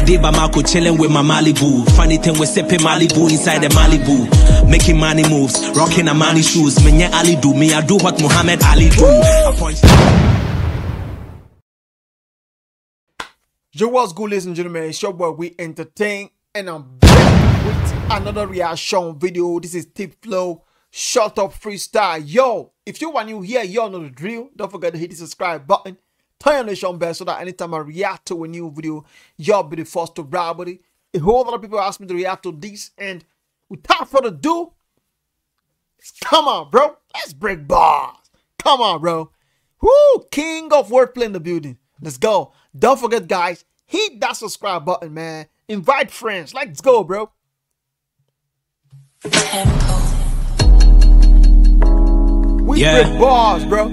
I did by Marco chilling with my Malibu. Funny thing, we sipping Malibu inside the Malibu. Making money moves, rocking a money shoes. Menye Ali do, me I do what Muhammad Ali do. Yo, what's good, ladies and gentlemen? It's your boy We Entertain, and I'm back with another reaction video. This is TEEPHLOW Shut Up Freestyle. Yo, if you are new here, you all know the drill. Don't forget to hit the subscribe button. Turn on the notification bell so that anytime I react to a new video, you'll be the first to grab it. A whole lot of people ask me to react to this, and without further ado, come on, bro. Let's break bars. Come on, bro. Woo! King of wordplay in the building. Let's go. Don't forget, guys, hit that subscribe button, man. Invite friends. Let's go, bro. We break bars, bro.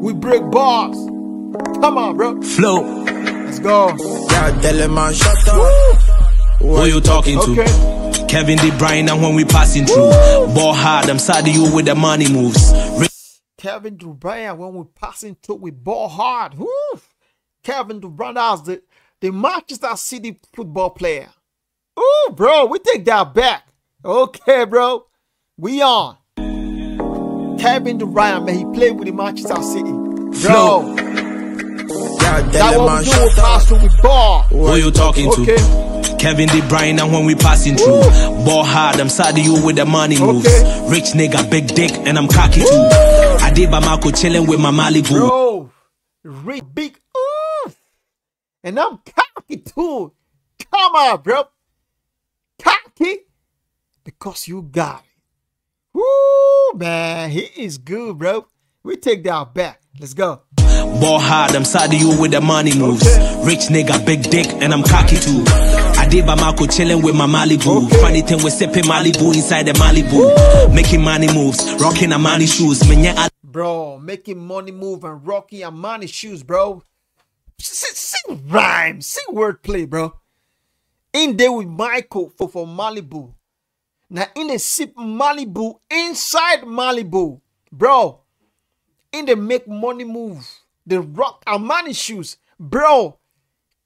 We break bars. Come on, bro. Flow. Let's go. God, shut up. Who you talking to? Okay. Kevin De Bruyne, and when we passing through. Woo. Ball hard, I'm sad of you with the money moves. Kevin De Bruyne, when we passing through, we ball hard. Woo. Kevin De Bruyne is the Manchester City football player. Oh, bro, we take that back. Okay, bro. We on. Kevin De Bruyne, man, he played with the Manchester City. Bro. That what we do with passing with ball. Who you talking to? Kevin De Bruyne, and when we passing through. Ball hard, I'm sad of you with the money moves. Rich nigga, big dick, and I'm cocky too. I did by Marco chilling with my Malibu. Bro. Rich, big, oof. And I'm cocky too. Come on, bro. Cocky. Because you got it. Woo, man, he is good, bro. We take that back. Let's go. Ball hard, I'm sad of you with the money moves. Rich nigga, big dick, and I'm cocky too. I did by Marco chilling with my Malibu. Funny thing, we sipping Malibu inside the Malibu. Woo. Making money moves, rocking Armani shoes. Bro, making money move and rocking Armani shoes, bro. See rhyme, see wordplay, bro. In there with Michael for Malibu. Now in the sip Malibu, inside Malibu, bro. In the make money move, the rock Armani shoes, bro.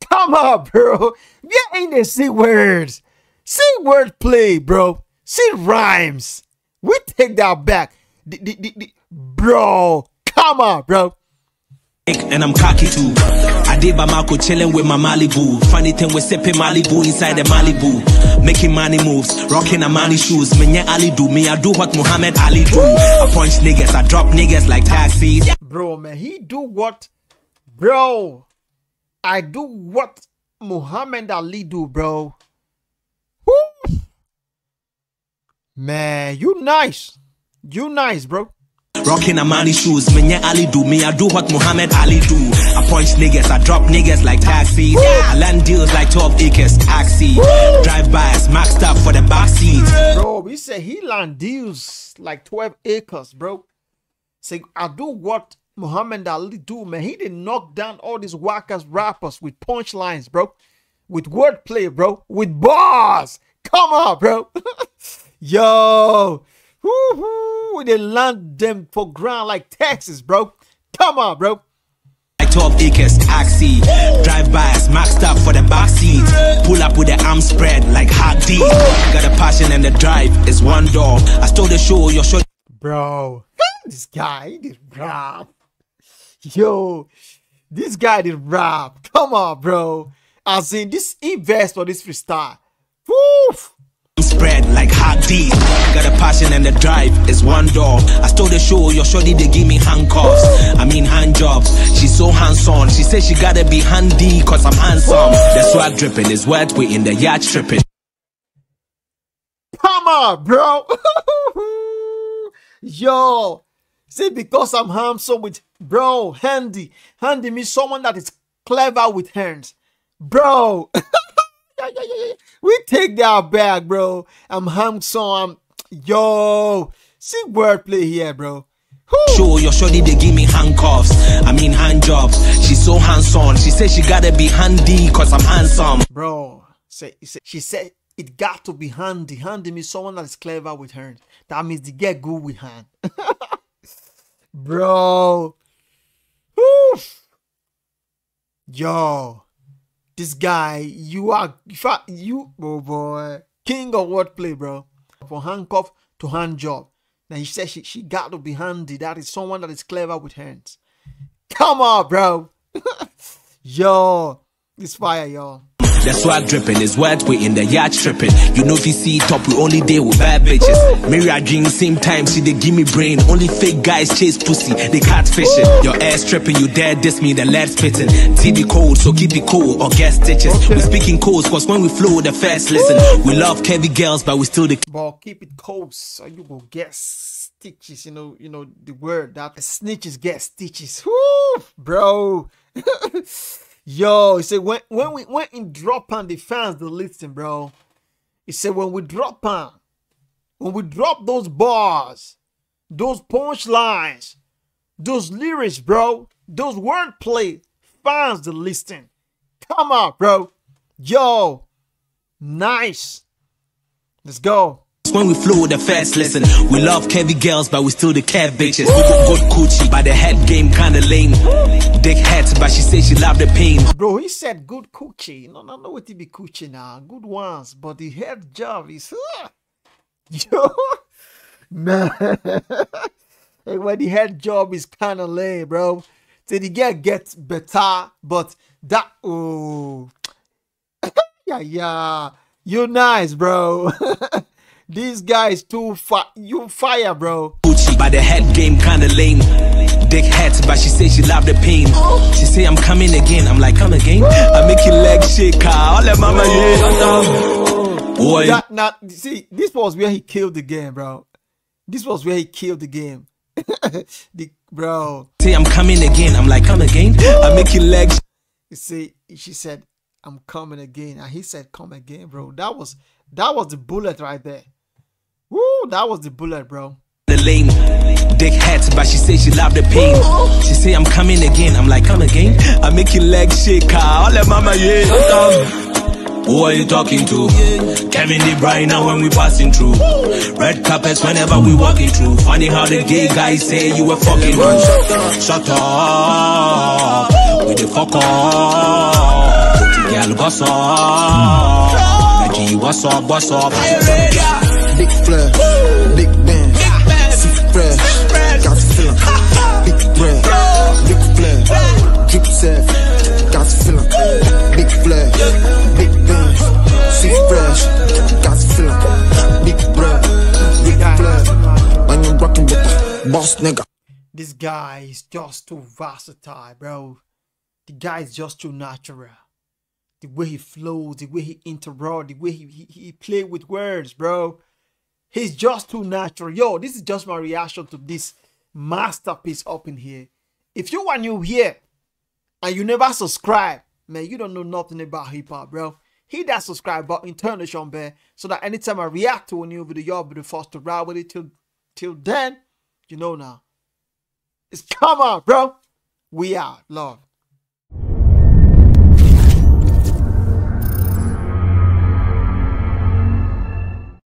Come on, bro. Yeah, in the see words, see word play, bro. See rhymes. We take that back, bro. Come on, bro. And I'm cocky too. I did by Marco chilling with my Malibu. Funny thing, we sipping Malibu inside the Malibu. Making money moves, rocking Armani shoes. Menye Ali do, me I do what Muhammad Ali do. I punch niggas, I drop niggas like taxis. Bro, man, he do what? Bro, I do what Muhammad Ali do, bro. Woo. Man, you nice. You nice, bro. Rocking Armani shoes, Menye Ali do, me I do what Muhammad Ali do. I punch niggas, I drop niggas like taxis. I land deals like 12 acres, taxi. Drive-bys, maxed up for the backseat. Bro, we say he land deals like 12 acres, bro. Say, I do what Muhammad Ali do, man. He didn't knock down all these whack-ass rappers with punchlines, bro. With wordplay, bro. With bars. Come on, bro. Yo. Woo-hoo, they land them for ground like Texas, bro. Come on, bro. Like 12 acres, taxi. Drive-bys, maxed up for the backseat. Pull up with the arm spread like hard D. Got a passion and the drive is one door. I stole the show, your show. Bro, this guy did rap. Yo, this guy did rap. Come on, bro. As in, this invest for this freestyle. Woof. Spread like hot D's. Got a passion and the drive is one door. I stole the show, your shorty they give me handcuffs. I mean hand jobs. She's so hands-on. She says she gotta be handy cause I'm handsome. The swag dripping is wet, we in the yacht tripping. Come on, bro. Yo. See, because I'm handsome with, bro, handy. Handy means someone that is clever with hands. Bro. We take that back, bro. I'm handsome. Yo, see wordplay here, bro. Show your shorty, they give me handcuffs. I mean hand jobs. She's so handsome. She said she gotta be handy cause I'm handsome. Bro, she said it got to be handy. Handy means someone that's clever with hands. That means they get good with hand. Bro. Yo. This guy, you oh boy, king of wordplay, bro. From handcuff to hand job. Now he said she got to be handy. That is someone that is clever with hands. Come on, bro. Yo, it's fire, y'all. That's why dripping is wet. We in the yard tripping. You know if you see top, we only deal with bad bitches. Mary I drink same time, see they give me brain. Only fake guys chase pussy, they catfishing. Your ass tripping, you dare diss me, the lead spitting. TB cold, so keep it cool or get stitches. Okay. We speaking codes, cause when we flow, the first listen. We love curvy girls, but we still the. But keep it cold, so you will get stitches. You know the word that snitches get stitches. Woo, bro. Yo, he said when we drop on the fans, they listen, bro. He said when we drop those bars, those punchlines, those lyrics, bro, those wordplay, fans they listen. Come on, bro. Yo, nice. Let's go. When we flow the first lesson, we love curvy girls, but we still the curve bitches. We got coochie, but the head game kinda lame. Dick hat, but she said she loved the pain. Bro, he said good coochie. No, what it be coochie now. Good ones, but the head job is yo, man. Hey, when the head job is kinda lame, bro. So the girl gets better, but that oh yeah. You're nice, bro. This guy is too fire. You fire, bro. By the head game kinda lame. Dick hat, but she said she loved the pain. She say I'm coming again. I'm like, come again? I make your leg shake. All that mama, yeah. Boy. Now, see, this was where he killed the game, bro. This was where he killed the game. Bro. Say I'm coming again. I'm like, come again? I make your leg. You see, she said, I'm coming again. And he said, come again, bro. That was the bullet right there. Woo, that was the bullet, bro. The lame dick hat, but she said she loved the pain. She say I'm coming again. I'm like, come again? I make your leg shake. All that mama, yeah. Who are you talking to? Kevin De Bruyne now when we passing through. Red carpets whenever we walking through. Funny how the gay guys say you were fucking one. Shut up. With the fuck up. Pretty girl gossip. Reggie, what's up? What's up? Big flare. Big bang. This guy is just too versatile, bro. The guy is just too natural. The way he flows, the way he interacts, the way he plays with words, bro. He's just too natural. Yo, this is just my reaction to this masterpiece up in here. If you are new here and you never subscribe, man, you don't know nothing about hip-hop, bro. Hit that subscribe button, turn the shun bell, so that anytime I react to a new video, y'all be the first to ride with it. Till then, you know now. It's come on, bro. We out. Love.